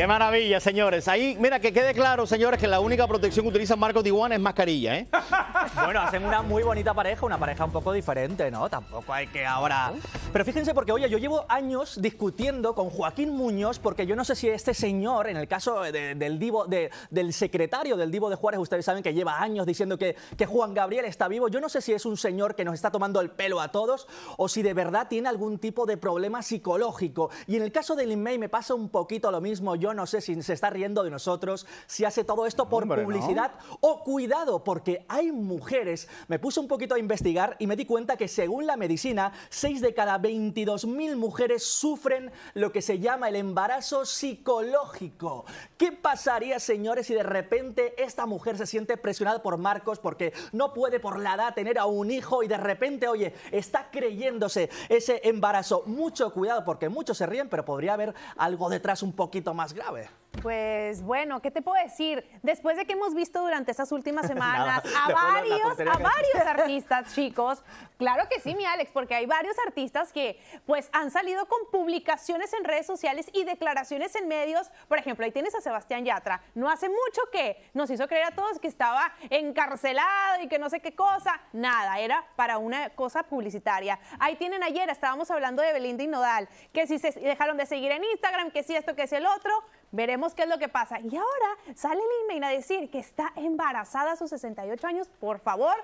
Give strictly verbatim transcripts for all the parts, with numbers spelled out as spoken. Qué maravilla, señores. Ahí, mira, que quede claro, señores, que la única protección que utiliza Marcos D uno es mascarilla, ¿eh? Bueno, hacen una muy bonita pareja, una pareja un poco diferente, ¿no? Tampoco hay que ahora... Pero fíjense porque, oye, yo llevo años discutiendo con Joaquín Muñoz porque yo no sé si este señor, en el caso de, del Divo, de, del secretario del Divo de Juárez, ustedes saben que lleva años diciendo que, que Juan Gabriel está vivo, yo no sé si es un señor que nos está tomando el pelo a todos o si de verdad tiene algún tipo de problema psicológico. Y en el caso de Lyn May me pasa un poquito lo mismo. Yo no sé si se está riendo de nosotros, si hace todo esto por Hombre, publicidad no. o cuidado, porque hay mujeres. Me puse un poquito a investigar y me di cuenta que según la medicina, seis de cada veintidós mil mujeres sufren lo que se llama el embarazo psicológico. ¿Qué pasaría, señores, si de repente esta mujer se siente presionada por Marcos porque no puede por la edad tener a un hijo y de repente, oye, está creyéndose ese embarazo? Mucho cuidado, porque muchos se ríen, pero podría haber algo detrás un poquito más grave. Pues bueno, ¿qué te puedo decir? Después de que hemos visto durante estas últimas semanas Nada, a varios, a varios artistas, chicos, claro que sí, mi Alex, porque hay varios artistas que pues han salido con publicaciones en redes sociales y declaraciones en medios. Por ejemplo, ahí tienes a Sebastián Yatra. No hace mucho que nos hizo creer a todos que estaba encarcelado y que no sé qué cosa. Nada, era para una cosa publicitaria. Ahí tienen ayer, estábamos hablando de Belinda y Nodal, que si se dejaron de seguir en Instagram, que si esto, que si el otro. Veremos qué es lo que pasa. Y ahora sale Lyn May a decir que está embarazada a sus sesenta y ocho años. Por favor,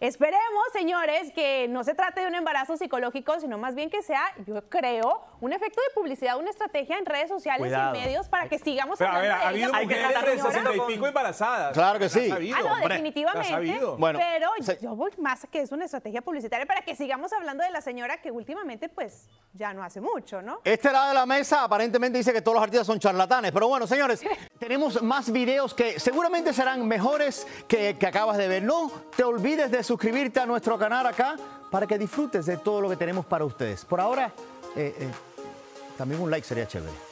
esperemos, señores, que no se trate de un embarazo psicológico, sino más bien que sea, yo creo, un efecto de publicidad, una estrategia en redes sociales Cuidado. y medios para que sigamos Pero, hablando a ver, ha habido mujeres de sesenta y pico embarazadas. Claro que sí. Sabido, ah, no, definitivamente. Bueno, pero se... yo voy más que es una estrategia publicitaria para que sigamos hablando de la señora que últimamente, pues, ya no hace mucho, ¿no? Este lado de la mesa aparentemente dice que todos los artistas son charlatanes. Pero bueno, señores, tenemos más videos que seguramente serán mejores que, que acabas de ver. No te olvides de suscribirte a nuestro canal acá para que disfrutes de todo lo que tenemos para ustedes. Por ahora, eh, eh, también un like sería chévere.